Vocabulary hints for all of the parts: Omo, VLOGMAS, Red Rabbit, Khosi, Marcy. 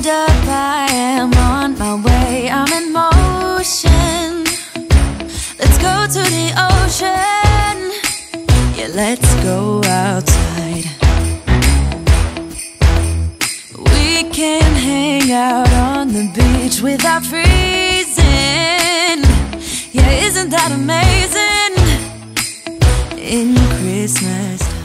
Hold up, I am on my way. I'm in motion. Let's go to the ocean. Yeah, let's go outside. We can hang out on the beach without freezing. Yeah, isn't that amazing? In Christmas time.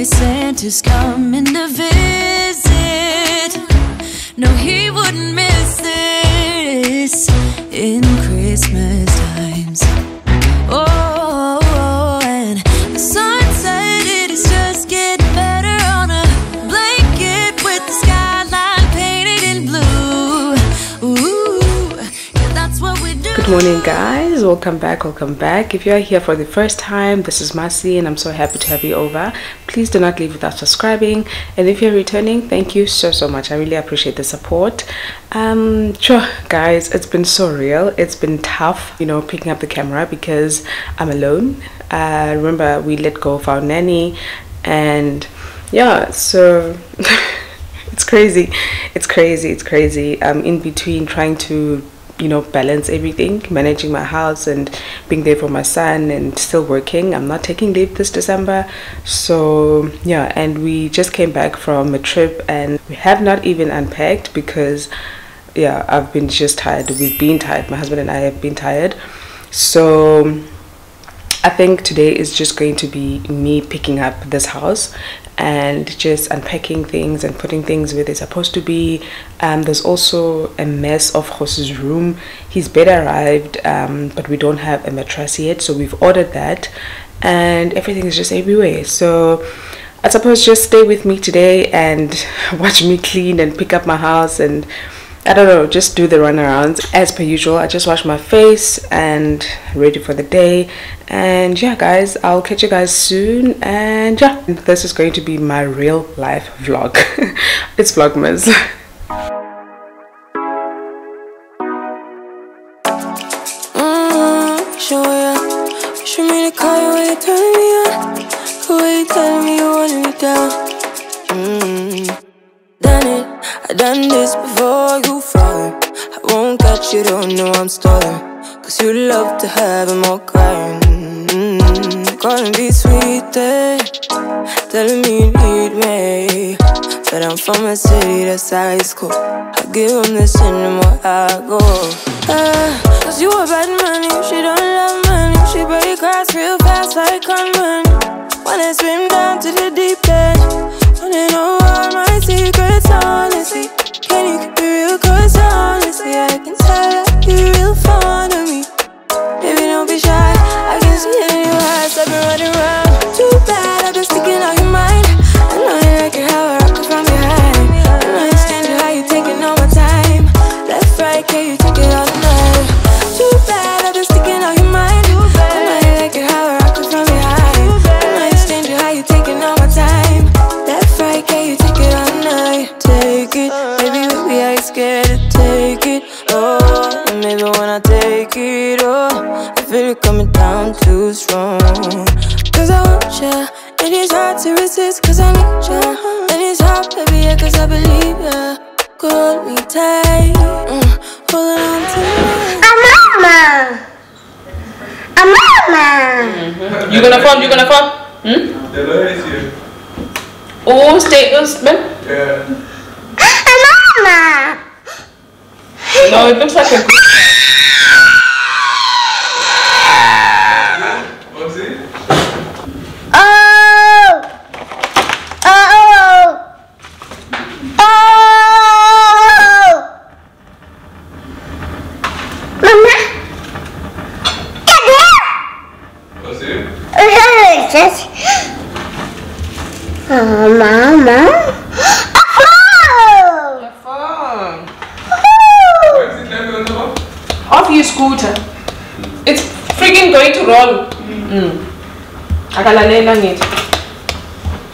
Santa's coming to visit. No, he wouldn't miss this in Christmas times. Oh, and the sunset, it is just getting better on a blanket with the skyline painted in blue. Ooh, yeah, that's what we do. Good morning, guys. Welcome back. If you are here for the first time, this is Marcy, and I'm so happy to have you over. Please do not leave without subscribing, and if you're returning, thank you so much. I really appreciate the support. Sure, guys, it's been so real. It's been tough, you know, picking up the camera because I'm alone. Remember, we let go of our nanny, and yeah, so it's crazy. I'm in between trying to, you know, balance everything, managing my house and being there for my son and still working. I'm not taking leave this December, so yeah. And we just came back from a trip and we have not even unpacked because yeah, I've been just tired. We've been tired. My husband and I have been tired. So I think today is just going to be me picking up this house and just unpacking things and putting things where they're supposed to be. There's also a mess of Khosi's room. His bed arrived, but we don't have a mattress yet, so we've ordered that, and everything is just everywhere. So I suppose just stay with me today and watch me clean and pick up my house, and I don't know, just do the runarounds as per usual. I just wash my face and ready for the day. And yeah, guys, I'll catch you guys soon. And yeah, this is going to be my real life vlog. It's Vlogmas. I done this before, you falling. I won't catch you, don't know I'm stalling, cause you love to have them all crying. Calling me sweet, telling me you need me, but I'm from a city that's high school. I give them this anymore, I go cause you a bad money, she don't love money. She break grass real fast like con money. When I swim down to the deep end, I don't know all my secrets, honestly. Can you keep it real? Cause honestly, I can tell that you're real fond of me. Baby, don't be shy, I can see it in your eyes. I've been running around, too bad, I've been sticking out your mind. I know you like it how I rock it from behind. I know you stand it how you taking all my time. Left, right, can you take it all night? Too bad, I've been sticking out your mind. I know you like it how I rock it from behind. You're gonna come? Hmm? The lawyer is here. Oh, statement? Yeah. Mama! No, it looks like a... What's it? Oh! Mama! What's it? Oh, Mama. A phone! A phone. What is it now? Off your scooter. It's freaking going to roll. I can't lay on it.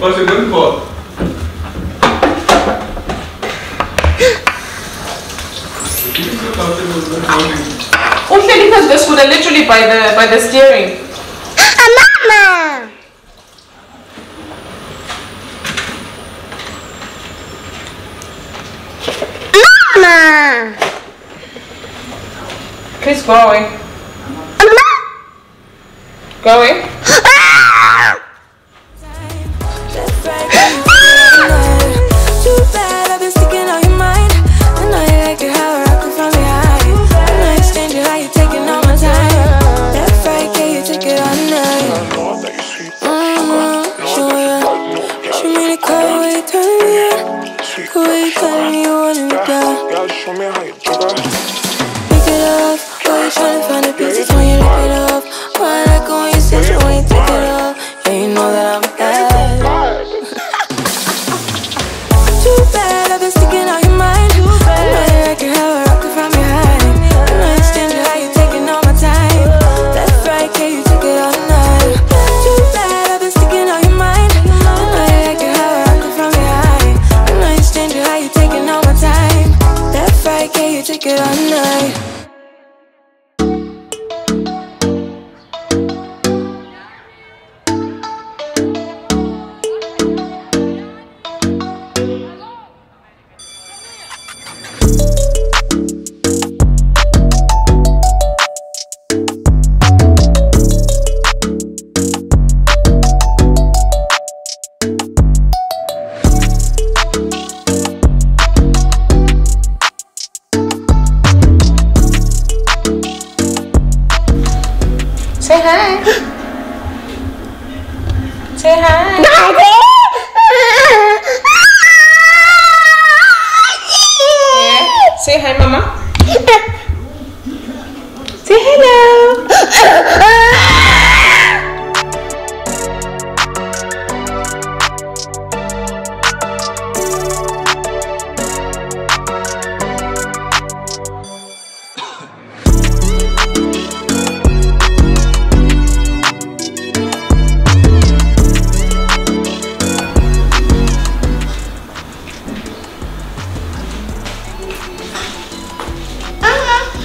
What's it going for? This would literally by the steering. Mama! Mama! Please go away. Go away.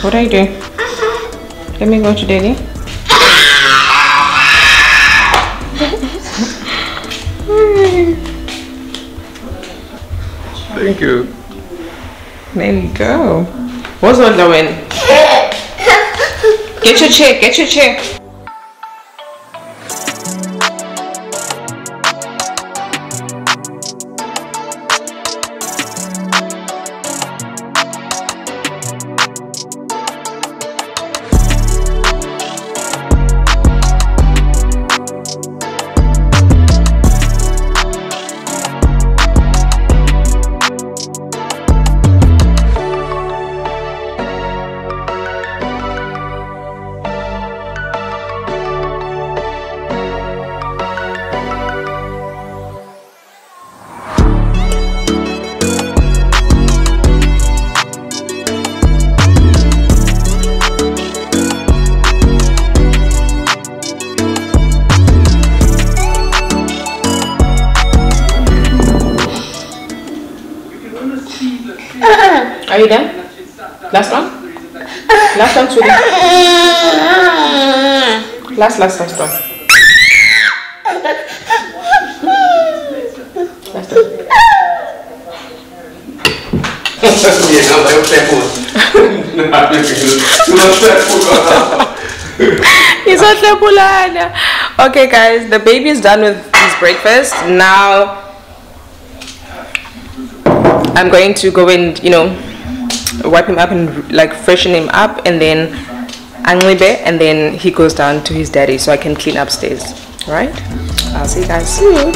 What are you doing? Let me go to daddy. Thank you. There you go. What's all the win? Get your chair, get your chair. Are you done? Last one? Last one, sweetie. Last one. Last one. He's not careful, Anna. Okay, guys, the baby is done with his breakfast. Now, I'm going to go and, wipe him up and like freshen him up, and then he goes down to his daddy so I can clean upstairs. All right, I'll see you guys soon.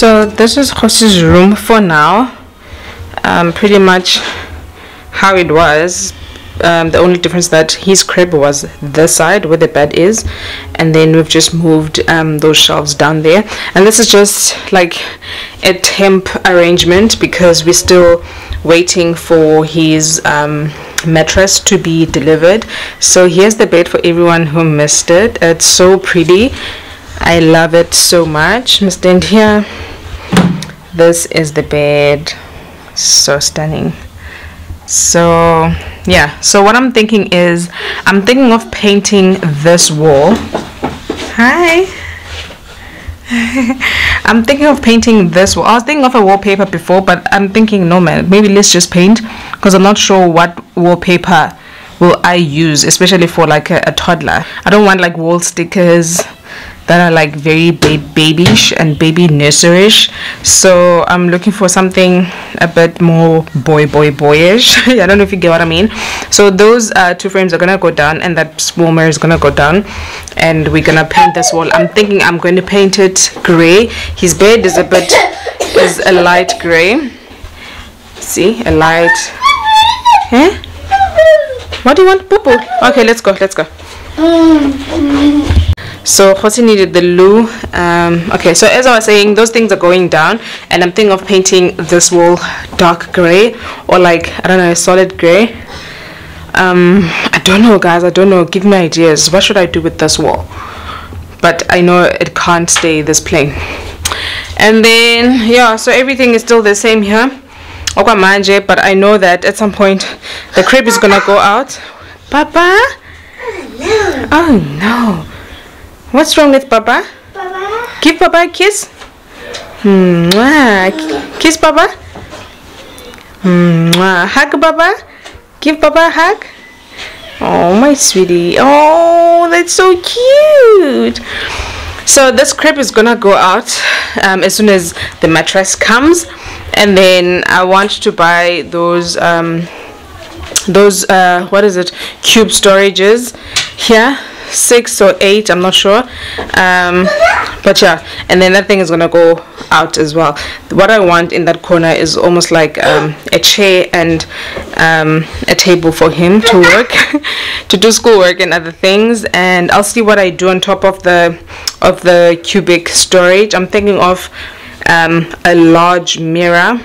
So this is Khosi's room for now. Pretty much how it was. The only difference that his crib was this side where the bed is, and then we've just moved those shelves down there. And this is just like a temp arrangement because we're still waiting for his mattress to be delivered. So here's the bed for everyone who missed it. It's so pretty, I love it so much. I'm stand here. This is the bed, so stunning. So yeah, so what I'm thinking is I'm thinking of painting this wall. Hi. I'm thinking of painting this wall. I was thinking of a wallpaper before, but I'm thinking no man, maybe let's just paint, because I'm not sure what wallpaper will I use, especially for like a toddler. I don't want like wall stickers that are like very babyish and baby nurserish. So I'm looking for something a bit more boyish. I don't know if you get what I mean. So those two frames are gonna go down, and that small mirror is gonna go down, and we're gonna paint this wall. I'm thinking I'm going to paint it gray. His bed is a light gray. See, a light. Huh? What do you want, Poopoo? Okay, let's go. So Khosi needed the loo. Okay, so as I was saying, those things are going down, and I'm thinking of painting this wall dark gray, or like, I don't know, solid gray. I don't know, guys, I don't know. Give me ideas. What should I do with this wall? But I know it can't stay this plain. And then yeah, so everything is still the same here, but I know that at some point the crib is gonna go out. Papa? Oh no. What's wrong with Papa? Papa? Give Papa a kiss. Mwah. Kiss Papa. Mwah. Hug Papa. Give Papa a hug. Oh, my sweetie. Oh, that's so cute. So this crib is gonna go out as soon as the mattress comes, and then I want to buy those what is it, cube storages here, 6 or 8, I'm not sure, but yeah. And then that thing is gonna go out as well. What I want in that corner is almost like a chair and a table for him to work to do schoolwork and other things. And I'll see what I do on top of the cubic storage. I'm thinking of a large mirror.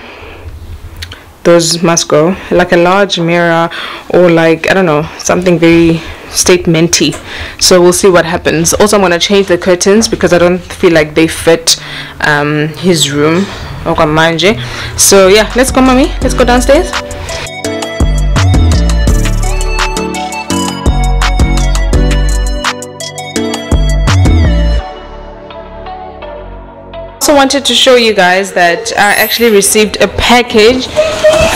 Those must go, like a large mirror, or like, I don't know, something very statementy. So we'll see what happens. Also, I'm gonna change the curtains because I don't feel like they fit his room. So yeah, let's go, mommy. Let's go downstairs. I also wanted to show you guys that I actually received a package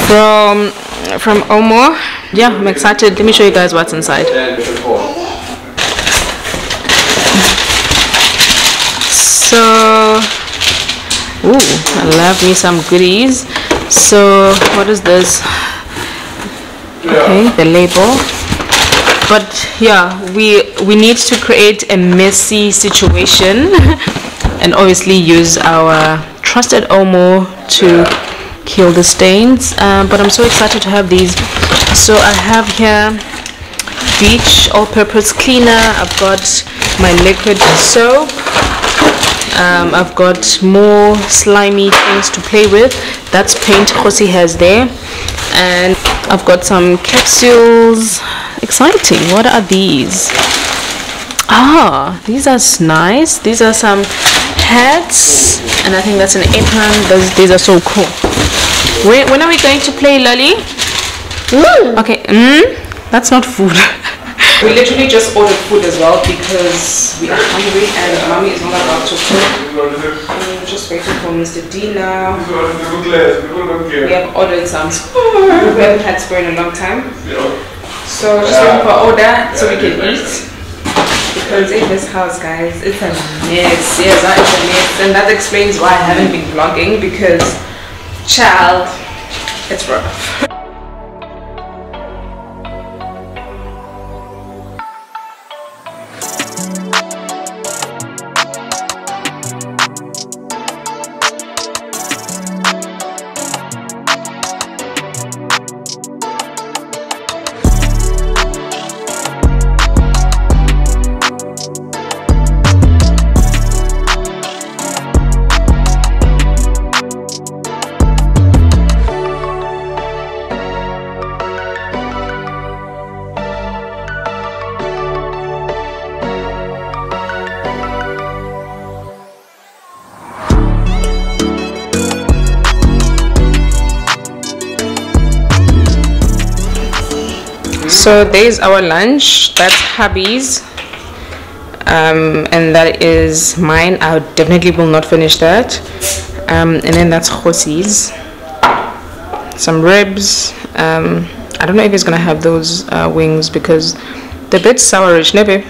from Omo. Yeah, I'm excited. Let me show you guys what's inside. So, ooh, I love me some goodies. So, what is this? Okay, the label. But yeah, we need to create a messy situation. And obviously use our trusted Omo to kill the stains. But I'm so excited to have these. So I have here beach all-purpose cleaner. I've got my liquid soap. I've got more slimy things to play with. That's paint Khosi has there. And I've got some capsules. Exciting. What are these? Ah, these are nice. These are some hats, and I think that's an apron. These are so cool. When are we going to play, Lolly? Okay, that's not food. We literally just ordered food as well because we are hungry and mommy is not about to cook. I'm just waiting for Mr. D now. We have ordered some spoon. We haven't had spoon in a long time. So just waiting for order so we can eat. Because in this house, guys, it's a mess. Yes, that is a mess, and that explains why I haven't been vlogging, because child, it's rough. So there's our lunch. That's hubby's, and that is mine. I definitely will not finish that. And then that's Khosi's. Some ribs. I don't know if he's gonna have those wings because they're a bit sourish. And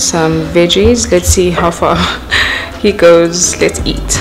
some veggies. Let's see how far he goes. Let's eat.